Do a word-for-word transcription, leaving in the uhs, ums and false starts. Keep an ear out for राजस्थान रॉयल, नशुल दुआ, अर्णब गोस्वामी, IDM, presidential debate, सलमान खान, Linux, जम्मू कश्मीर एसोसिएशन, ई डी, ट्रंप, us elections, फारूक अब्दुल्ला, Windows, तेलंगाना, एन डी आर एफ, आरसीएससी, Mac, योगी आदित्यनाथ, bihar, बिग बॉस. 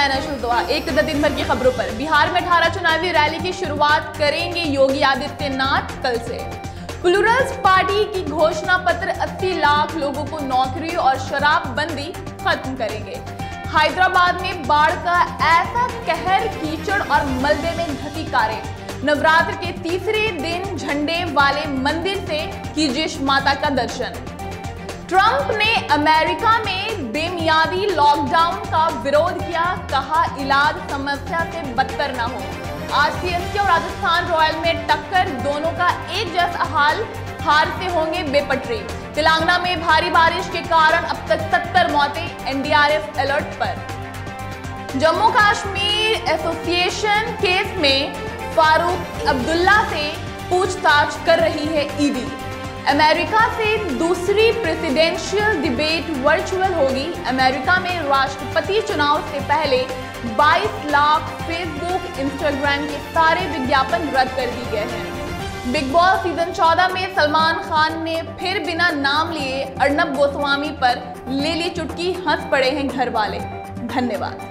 मैं नशुल दुआ। एक नजर दिन भर की खबरों पर। बिहार में अठारह चुनावी रैली की शुरुआत करेंगे योगी आदित्यनाथ कल से। प्लूरल्स पार्टी की घोषणा पत्र अस्सी लाख लोगों को नौकरी और शराबबंदी खत्म करेंगे। हैदराबाद में बाढ़ का ऐसा कहर, कीचड़ और मलबे में धंसी कारें। नवरात्र के तीसरे दिन झंडे वाले मंदिर से कीजिए माता का दर्शन। ट्रंप ने अमेरिका में बेमियादी लॉकडाउन का विरोध किया, कहा इलाज समस्या से बदतर ना हो। आरसीएससी और राजस्थान रॉयल में टक्कर, दोनों का एक जैसा हाल, हार से होंगे बेपटरी। तेलंगाना में भारी बारिश के कारण अब तक सत्तर मौतें, एन डी आर एफ alert पर। जम्मू कश्मीर एसोसिएशन केस में फारूक अब्दुल्ला से पूछताछ कर रही है ई डी। अमेरिका से दूसरी प्रेसिडेंशियल डिबेट वर्चुअल होगी। अमेरिका में राष्ट्रपति चुनाव से पहले बाईस लाख फेसबुक, इंस्टाग्राम के सारे विज्ञापन रद्द कर दिए गए हैं। बिग बॉस सीजन चौदह में सलमान खान ने फिर बिना नाम लिए अर्णब गोस्वामी पर ले ली चुटकी, हंस पड़े हैं घर वाले। धन्यवाद।